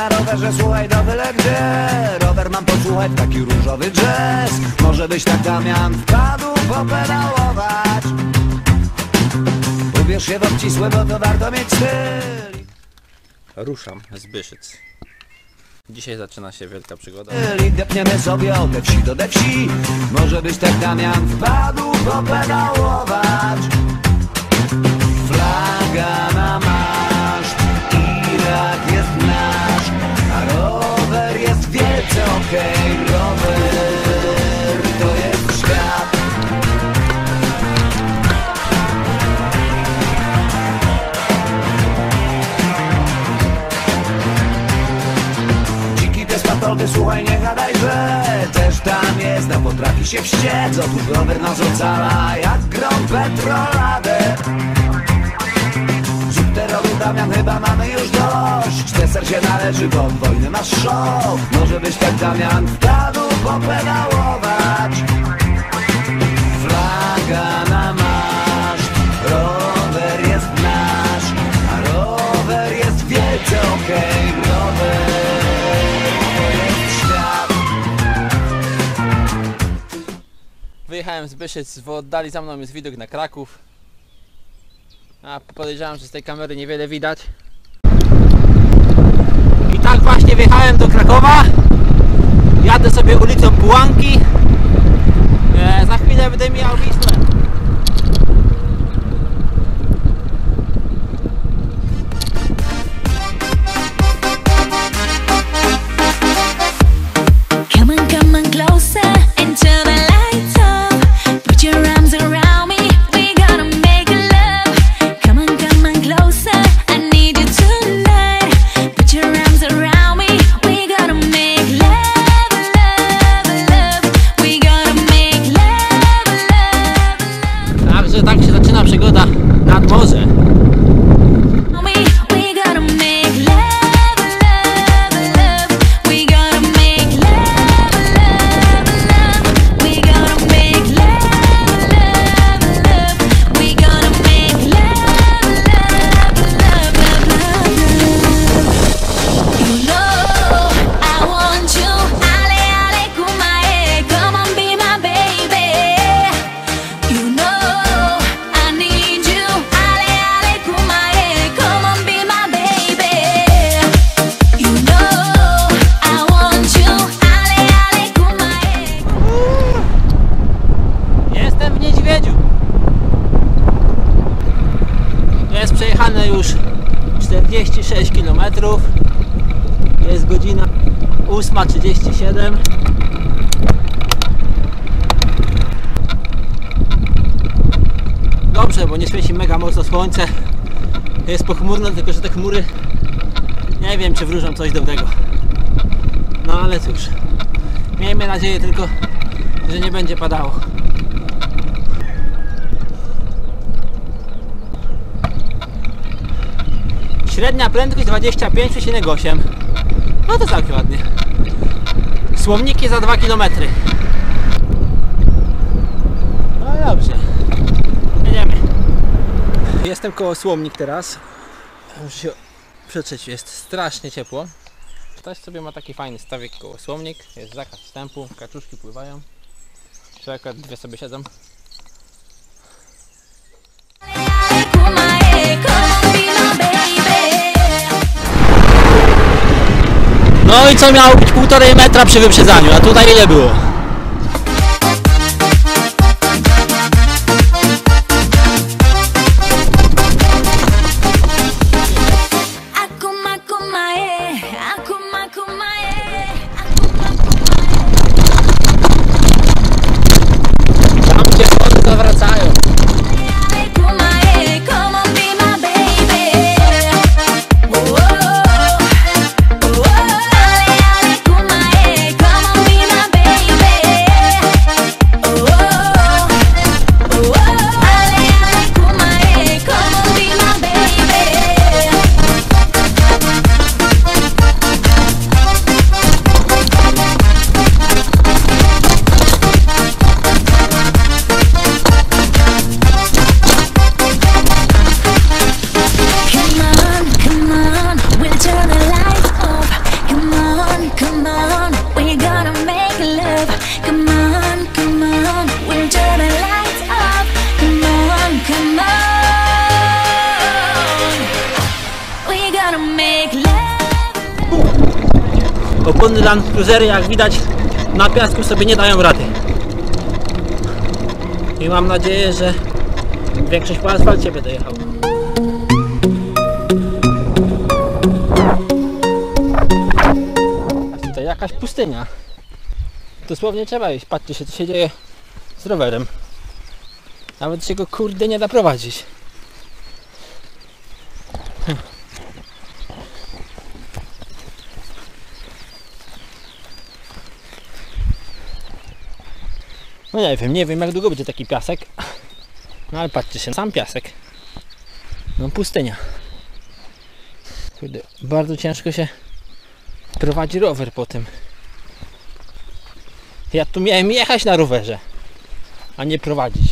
na rowerze, słuchaj, do byle gdzie. Rower mam posłuchać, taki różowy jazz. Może byś tak, Damian, wpadł popedałować. Ubierz się w obcisłe, bo to warto mieć styl. Ruszam z Byszyc. Dzisiaj zaczyna się wielka przygoda. Depniemy sobie od wsi do de wsi. Może byś tak, Damian, wpadł popedałować. Flaga na masz, Irak jest nasz, a rower jest wielce okej, rower to jest świat. Dziki też patoldy, słuchaj, nie gadaj, że też tam jest, no potrafi się wściec. Otóż rower nas ocala jak grom petroladę. Damian, chyba mamy już dość. Deser się należy, bo od wojny masz szok. Może byś tak, Damian, wpadł popedałować. Flaga na maszt, rower jest nasz, a rower jest wielce okej, rower jest świat. Wyjechałem z Byszyc, w oddali za mną jest widok na Kraków. A podejrzewam, że z tej kamery niewiele widać. I tak właśnie wjechałem do Krakowa. Jadę sobie ulicą Pułanki. Za chwilę będę mijał Wisłę. Come on closer and turn the lights off. Put your arms around. Już 46 km, jest godzina 8:37. Dobrze, bo nie świeci mega mocno słońce, jest pochmurne, tylko że te chmury nie wiem, czy wróżą coś dobrego. No ale cóż, miejmy nadzieję tylko, że nie będzie padało. Średnia prędkość 25,8. No to całkiem ładnie. Słomniki za 2 km. No dobrze. Jedziemy. Jestem koło Słomnik teraz. Muszę się przetrzeć, jest strasznie ciepło. Ktoś sobie ma taki fajny stawik koło Słomnik. Jest zakaz wstępu, kaczuszki pływają. Czy akurat dwie sobie siedzą. No i co miało być 1,5 metra przy wyprzedzaniu, a tutaj ile było? opony Land Cruisery, jak widać, na piasku sobie nie dają rady. I mam nadzieję, że większość po asfalcie by dojechała. Tutaj jakaś pustynia. Dosłownie trzeba iść. Patrzcie się, co się dzieje z rowerem. Nawet się go kurde nie da prowadzić. No nie wiem jak długo będzie taki piasek. No ale patrzcie się, sam piasek. No pustynia. Kurde, bardzo ciężko się prowadzi rower po tym. Ja tu miałem jechać na rowerze, a nie prowadzić.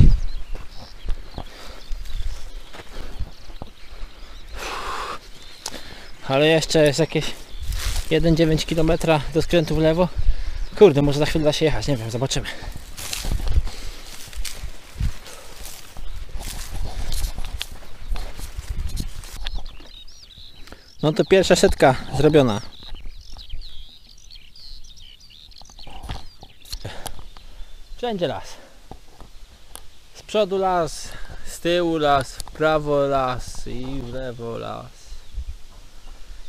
Ale jeszcze jest jakieś 1,9 km do skrętu w lewo. Kurde, może za chwilę da się jechać, nie wiem, zobaczymy. No to pierwsza setka zrobiona. Wszędzie las. Z przodu las, z tyłu las, w prawo las i w lewo las.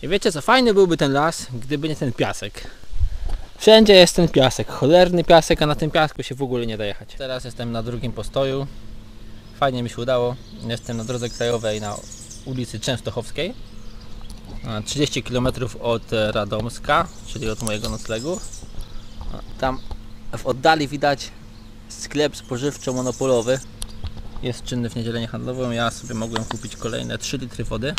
I wiecie co, fajny byłby ten las, gdyby nie ten piasek. Wszędzie jest ten piasek, cholerny piasek, a na tym piasku się w ogóle nie da jechać. Teraz jestem na drugim postoju. Fajnie mi się udało. Jestem na drodze krajowej na ulicy Częstochowskiej. 30 km od Radomska, czyli od mojego noclegu. Tam w oddali widać sklep spożywczo-monopolowy. Jest czynny w niedzielę handlową. Ja sobie mogłem kupić kolejne 3 litry wody.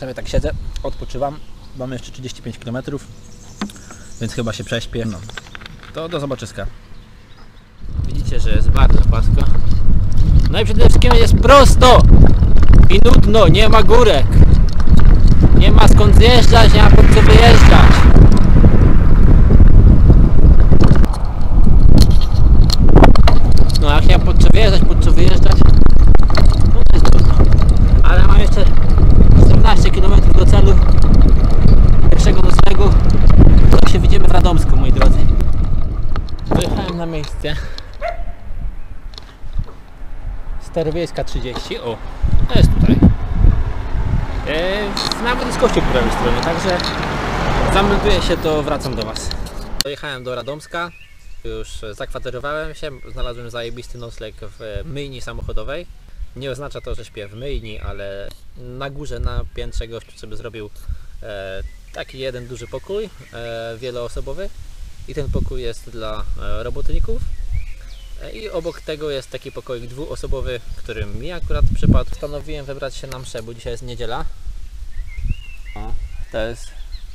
Sobie tak siedzę, odpoczywam. Mamy jeszcze 35 km, więc chyba się prześpię. No. To do zobaczyska. Widzicie, że jest bardzo płasko. No i przede wszystkim jest prosto! I nudno, nie ma górek, nie ma skąd zjeżdżać, nie ma po co wyjeżdżać. No jak nie ma po co wyjeżdżać, no to jest trudno. Ale mam jeszcze 14 km do celu pierwszego noclegu. To się widzimy w Radomsku, moi drodzy. Dojechałem na miejsce. Starowiejska 30, o. To jest tutaj. Nawet jest kościół po prawej stronie, także zamelduję się, to wracam do Was. Dojechałem do Radomska, już zakwaterowałem się, znalazłem zajebisty nocleg w myjni samochodowej. Nie oznacza to, że śpię w myjni, ale na górze, na piętrze gościu sobie zrobił taki jeden duży pokój wieloosobowy i ten pokój jest dla robotników. I obok tego jest taki pokoik dwuosobowy, którym mi akurat przypadł. Postanowiłem wybrać się na mszę, bo dzisiaj jest niedziela. O, to jest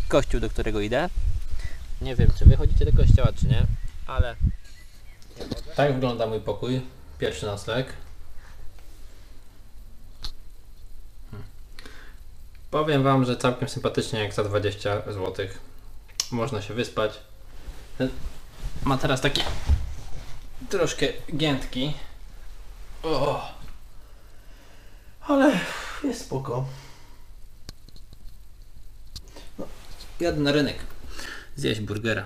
kościół, do którego idę. Nie wiem, czy wy chodzicie do kościoła, czy nie, ale... Tak wygląda mój pokój. Pierwszy nocleg. Powiem wam, że całkiem sympatycznie jak za 20 zł. Można się wyspać. Ma teraz taki... troszkę giętki, o, ale jest spoko. No, jadę na rynek zjeść burgera.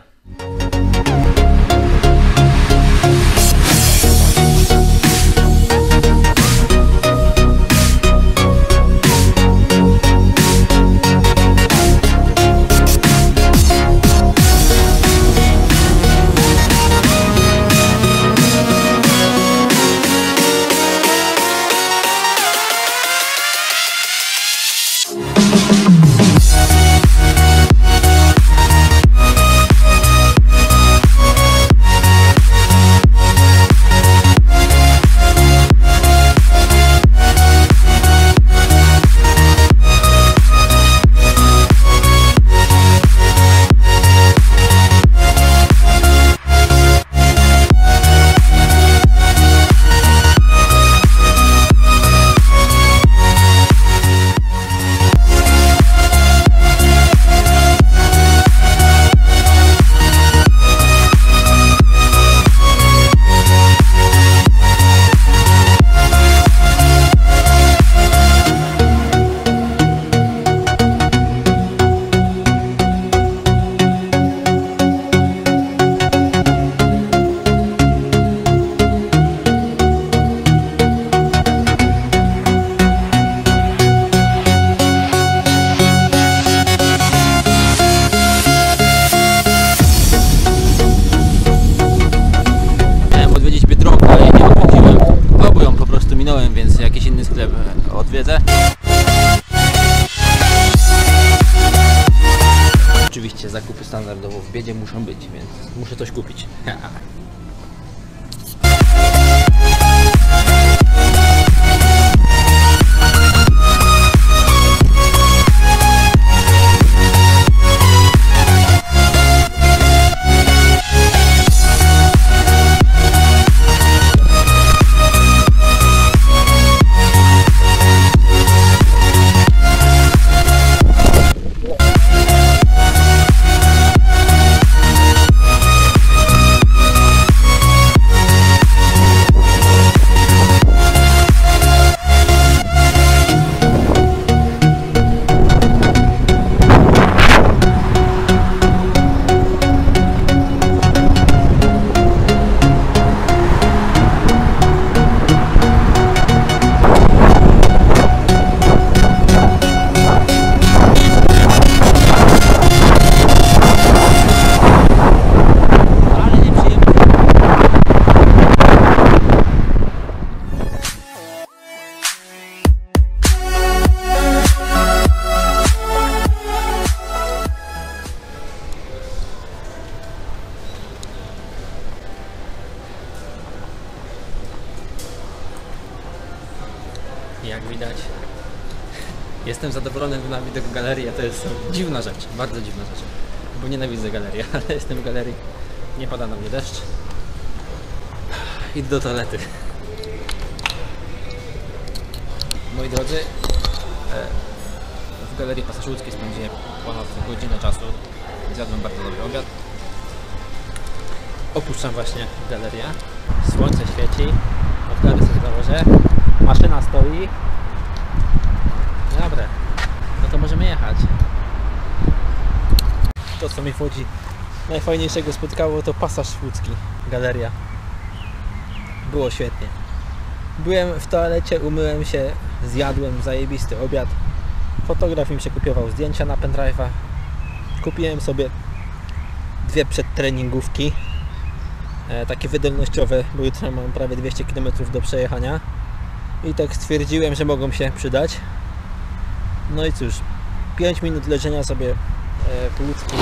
sklep odwiedzę. Oczywiście zakupy standardowo w biedzie muszą być, więc muszę coś kupić. Jak widać, jestem zadowolony, bo na widok galeria to jest dziwna rzecz, bardzo dziwna rzecz, bo nienawidzę galerii, ale jestem w galerii, nie pada na mnie deszcz, idę do toalety. Moi drodzy, w galerii pasażerskiej spędziłem ponad godzinę czasu, zjadłem bardzo dobry obiad. Opuszczam właśnie galerię, słońce świeci, odkłady sobie założę. Maszyna stoi. Dobra, no to możemy jechać. To co mi w Łodzi najfajniejszego spotkało, to pasaż łódzki, galeria. Było świetnie. Byłem w toalecie, umyłem się, zjadłem zajebisty obiad. Fotograf mi się kupiował zdjęcia na pendrive'a. Kupiłem sobie dwie przedtreningówki, takie wydolnościowe, bo jutro mam prawie 200 km do przejechania. I tak stwierdziłem, że mogą się przydać. No i cóż, 5 minut leżenia sobie po łódzkim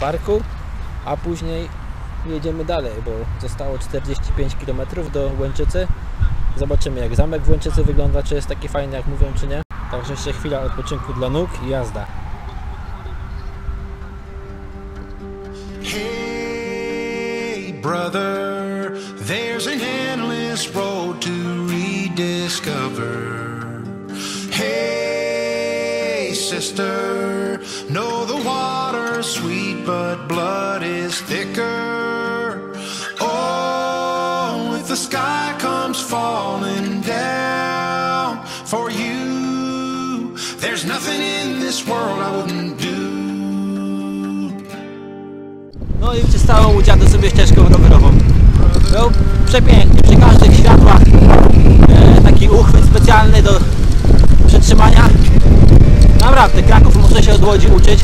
parku, a później jedziemy dalej, bo zostało 45 km do Łęczycy. Zobaczymy, jak zamek w Łęczycy wygląda, czy jest taki fajny, jak mówią, czy nie. Także jeszcze chwila odpoczynku dla nóg i jazda. Hey brother, there's an endless road to discover. Hey sister, know the water's sweet but blood is thicker. Oh, if the sky comes falling down for you, there's nothing in this world I wouldn't do. No i przez całą Łódź jadę sobie ścieżką rowerową. Był przepiękny, przy każdych światłach taki uchwyt specjalny do przetrzymania. Naprawdę, Kraków może się od Łodzi uczyć.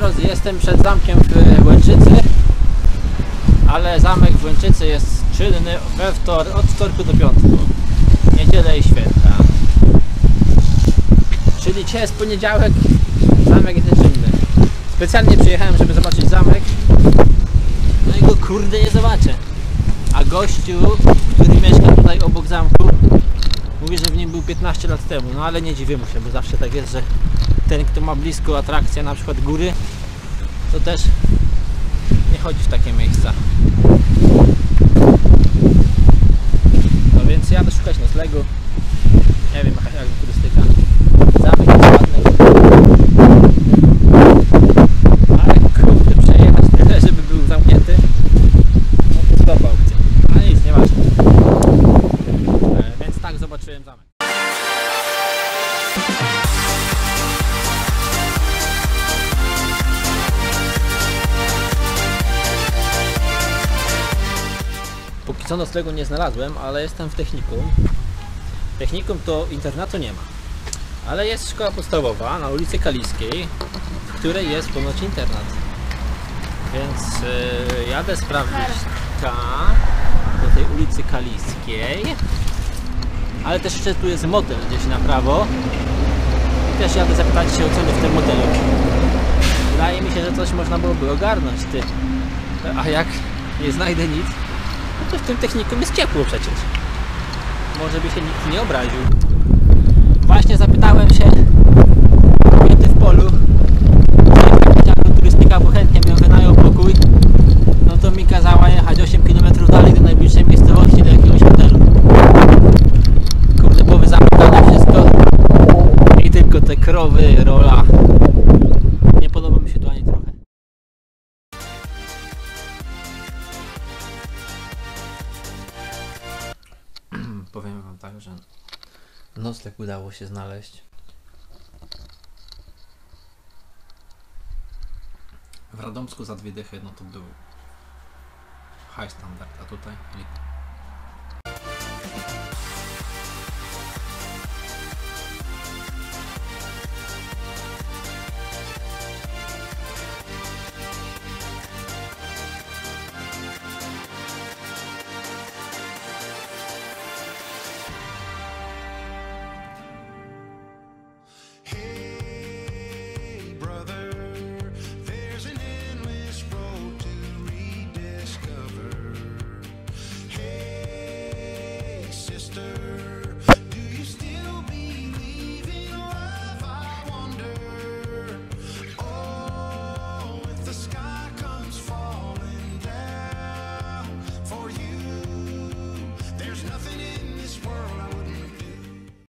Drodzy, jestem przed zamkiem w Łęczycy, ale zamek w Łęczycy jest czynny od wtorku do piątku, niedzielę i święta. Czyli dzisiaj jest poniedziałek, zamek jest czynny. Specjalnie przyjechałem, żeby zobaczyć zamek, no i go kurde nie zobaczę. A gościu, który mieszka tutaj obok zamku, mówi, mówi, że w nim był 15 lat temu, no ale nie dziwię mu się, bo zawsze tak jest, że ten, kto ma blisko atrakcję, na przykład góry, to też nie chodzi w takie miejsca. No więc jadę szukać noclegu. Nie wiem, jaka turystyka. Zamek jest ładny. Ale kurde, przejechać tyle, żeby był zamknięty. No to stopa opcja. Ale nic, nieważne. Więc tak, zobaczyłem zamek. Póki co noclegu nie znalazłem, ale jestem w technikum. Technikum to internatu nie ma, ale jest szkoła podstawowa na ulicy Kaliskiej, w której jest ponoć internat. Więc jadę sprawdzić tam, do tej ulicy Kaliskiej, ale też jeszcze tu jest motel gdzieś na prawo i też jadę zapytać się o ceny w tym motelu. Wydaje mi się, że coś można byłoby ogarnąć, ty. A jak nie znajdę nic, to w tym technikum jest ciepło przecież. Może by się nikt nie obraził. Właśnie zapytałem się kobiety w polu, jak turystyka, bo chętnie mi wynajął pokój. No to mi kazała jechać 8 km dalej do najbliższej miejscowości, do jakiegoś hotelu. Kurde, bo wyzamykane wszystko i tylko te krowy, rola. Nie podoba mi się to ani trochę. Powiem wam tak, że nocleg udało się znaleźć. W Radomsku za 2 dychy, no to był high standard, a tutaj nikt. Hey brother.